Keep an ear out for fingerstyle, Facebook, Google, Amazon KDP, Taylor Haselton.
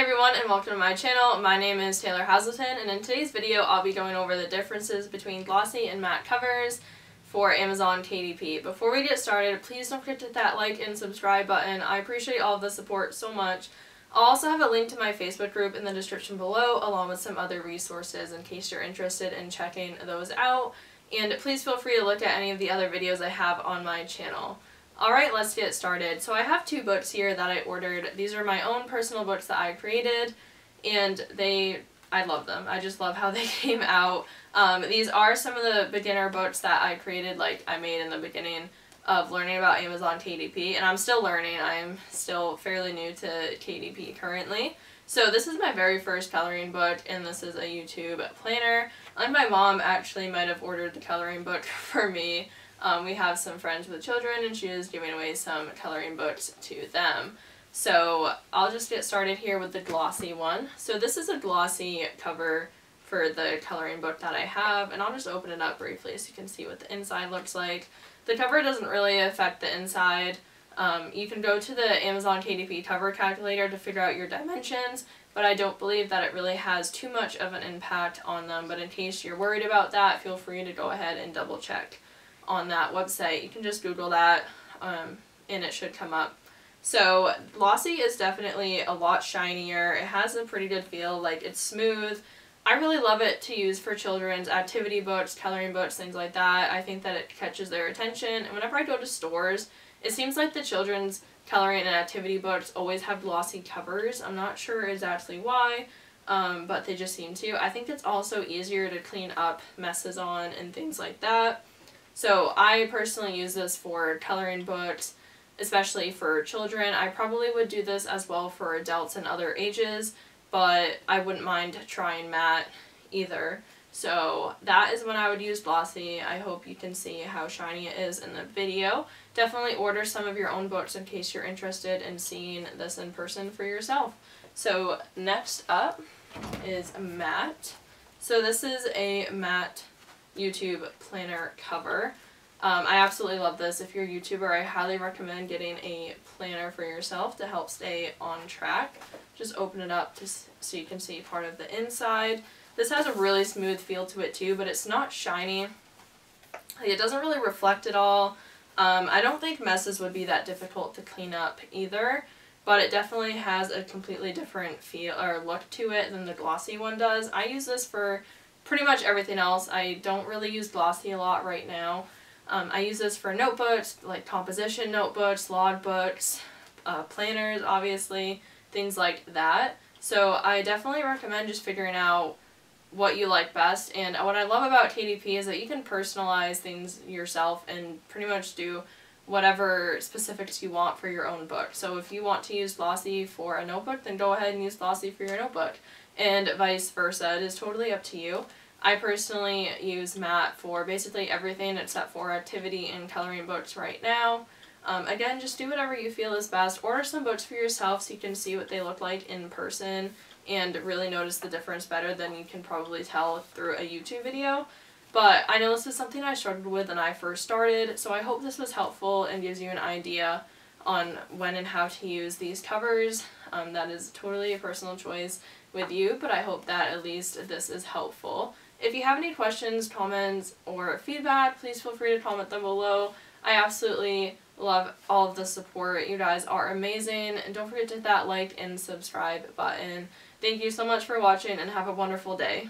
Hey everyone, and welcome to my channel. My name is Taylor Haselton, and in today's video I'll be going over the differences between glossy and matte covers for Amazon KDP. Before we get started, please don't forget to hit that like and subscribe button. I appreciate all of the support so much. I'll also have a link to my Facebook group in the description below, along with some other resources in case you're interested in checking those out. And please feel free to look at any of the other videos I have on my channel. Alright, let's get started. So I have two books here that I ordered. These are my own personal books that I created, and I love them. I just love how they came out. These are some of the beginner books that I created, like I made in the beginning of learning about Amazon KDP, and I'm still learning. I'm still fairly new to KDP currently. So this is my very first coloring book, and this is a YouTube planner. And my mom actually might have ordered the coloring book for me. We have some friends with children, and she is giving away some coloring books to them. So I'll just get started here with the glossy one. So this is a glossy cover for the coloring book that I have, and I'll just open it up briefly so you can see what the inside looks like. The cover doesn't really affect the inside. You can go to the Amazon KDP cover calculator to figure out your dimensions, but I don't believe that it really has too much of an impact on them. But in case you're worried about that, feel free to go ahead and double check on that website. You can just Google that and it should come up. So glossy is definitely a lot shinier. It has a pretty good feel, like it's smooth. I really love it to use for children's activity books, coloring books, things like that. I think that it catches their attention, and whenever I go to stores, it seems like the children's coloring and activity books always have glossy covers. I'm not sure exactly why, but they just seem to. I think it's also easier to clean up messes on and things like that. So I personally use this for coloring books, especially for children. I probably would do this as well for adults and other ages, but I wouldn't mind trying matte either. So that is when I would use glossy. I hope you can see how shiny it is in the video. Definitely order some of your own books in case you're interested in seeing this in person for yourself. So next up is matte. So this is a matte YouTube planner cover. I absolutely love this. If you're a YouTuber, I highly recommend getting a planner for yourself to help stay on track. Just open it up just so you can see part of the inside. This has a really smooth feel to it too, but it's not shiny. It doesn't really reflect at all. I don't think messes would be that difficult to clean up either, but it definitely has a completely different feel or look to it than the glossy one does. I use this for pretty much everything else. I don't really use glossy a lot right now. I use this for notebooks, like composition notebooks, log books, planners, obviously, things like that. So I definitely recommend just figuring out what you like best. And what I love about KDP is that you can personalize things yourself and pretty much do whatever specifics you want for your own book. So if you want to use glossy for a notebook, then go ahead and use glossy for your notebook, and vice versa. It is totally up to you. I personally use matte for basically everything except for activity and coloring books right now. Again, just do whatever you feel is best. Order some books for yourself so you can see what they look like in person and really notice the difference better than you can probably tell through a YouTube video. But I know this is something I struggled with when I first started, so I hope this was helpful and gives you an idea on when and how to use these covers. That is totally a personal choice with you, but I hope that at least this is helpful. If you have any questions, comments, or feedback, please feel free to comment them below. I absolutely love all of the support. You guys are amazing, and don't forget to hit that like and subscribe button. Thank you so much for watching, and have a wonderful day.